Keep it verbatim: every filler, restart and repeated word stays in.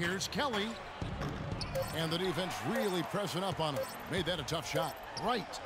Here's Kelly. And the defense really pressing up on him. Made that a tough shot. Right.